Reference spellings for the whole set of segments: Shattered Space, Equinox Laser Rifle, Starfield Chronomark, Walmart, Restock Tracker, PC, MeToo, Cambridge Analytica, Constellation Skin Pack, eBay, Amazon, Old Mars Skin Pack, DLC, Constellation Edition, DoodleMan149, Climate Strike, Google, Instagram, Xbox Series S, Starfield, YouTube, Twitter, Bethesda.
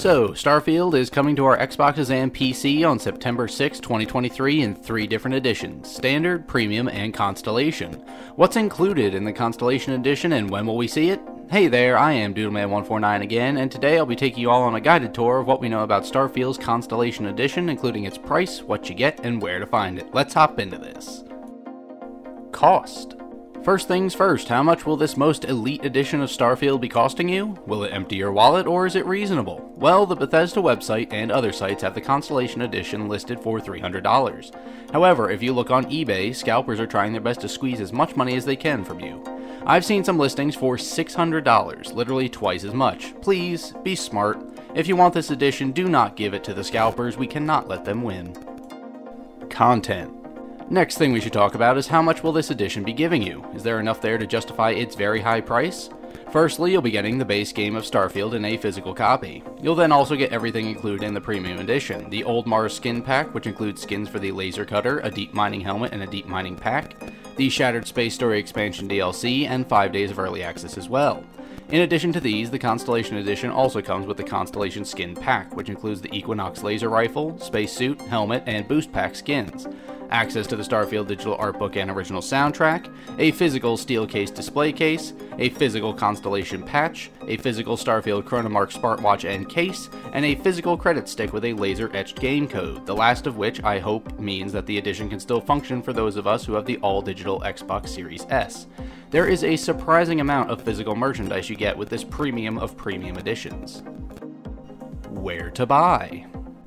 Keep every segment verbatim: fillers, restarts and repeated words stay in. So, Starfield is coming to our Xboxes and P C on September sixth, twenty twenty-three in three different editions: Standard, Premium, and Constellation. What's included in the Constellation Edition and when will we see it? Hey there, I am DoodleMan one forty-nine again, and today I'll be taking you all on a guided tour of what we know about Starfield's Constellation Edition, including its price, what you get, and where to find it. Let's hop into this. Cost. First things first, how much will this most elite edition of Starfield be costing you? Will it empty your wallet, or is it reasonable? Well, the Bethesda website and other sites have the Constellation Edition listed for three hundred dollars. However, if you look on eBay, scalpers are trying their best to squeeze as much money as they can from you. I've seen some listings for six hundred dollars, literally twice as much. Please, be smart. If you want this edition, do not give it to the scalpers. We cannot let them win. Content. Next thing we should talk about is how much will this edition be giving you? Is there enough there to justify its very high price? Firstly, you'll be getting the base game of Starfield in a physical copy. You'll then also get everything included in the Premium Edition: the Old Mars Skin Pack, which includes skins for the Laser Cutter, a Deep Mining Helmet, and a Deep Mining Pack, the Shattered Space Story Expansion D L C, and five days of Early Access as well. In addition to these, the Constellation Edition also comes with the Constellation Skin Pack, which includes the Equinox Laser Rifle, Space Suit, Helmet, and Boost Pack skins, access to the Starfield digital art book and original soundtrack, a physical steel case display case, a physical Constellation patch, a physical Starfield Chronomark smartwatch and case, and a physical credit stick with a laser-etched game code, the last of which I hope means that the edition can still function for those of us who have the all-digital Xbox Series S. There is a surprising amount of physical merchandise you get with this premium of premium editions. Where to buy?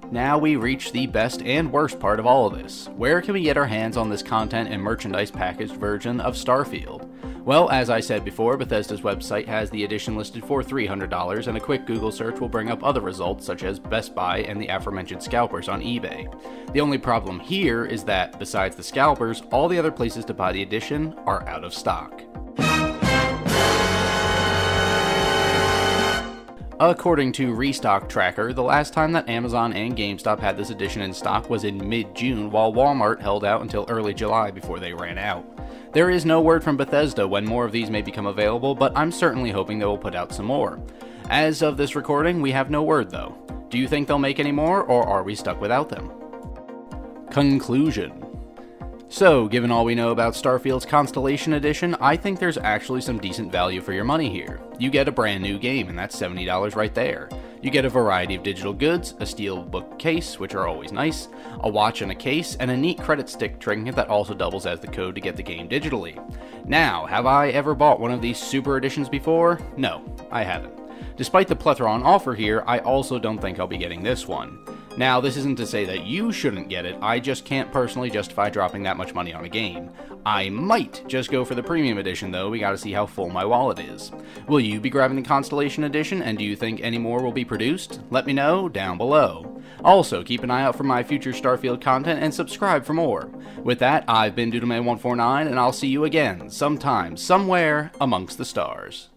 Now we reach the best and worst part of all of this. Where can we get our hands on this content and merchandise packaged version of Starfield? Well, as I said before, Bethesda's website has the edition listed for three hundred dollars, and a quick Google search will bring up other results such as Best Buy and the aforementioned scalpers on eBay. The only problem here is that, besides the scalpers, all the other places to buy the edition are out of stock. According to Restock Tracker, the last time that Amazon and GameStop had this edition in stock was in mid-June, while Walmart held out until early July before they ran out. There is no word from Bethesda when more of these may become available, but I'm certainly hoping they will put out some more. As of this recording, we have no word though. Do you think they'll make any more, or are we stuck without them? Conclusion. So, given all we know about Starfield's Constellation Edition, I think there's actually some decent value for your money here. You get a brand new game, and that's seventy dollars right there. You get a variety of digital goods, a steel bookcase, which are always nice, a watch and a case, and a neat credit stick trinket that also doubles as the code to get the game digitally. Now, have I ever bought one of these super editions before? No, I haven't. Despite the plethora on offer here, I also don't think I'll be getting this one. Now, this isn't to say that you shouldn't get it, I just can't personally justify dropping that much money on a game. I might just go for the Premium Edition though, we gotta see how full my wallet is. Will you be grabbing the Constellation Edition, and do you think any more will be produced? Let me know down below. Also, keep an eye out for my future Starfield content and subscribe for more. With that, I've been DoodleMan one forty-nine, and I'll see you again, sometime, somewhere, amongst the stars.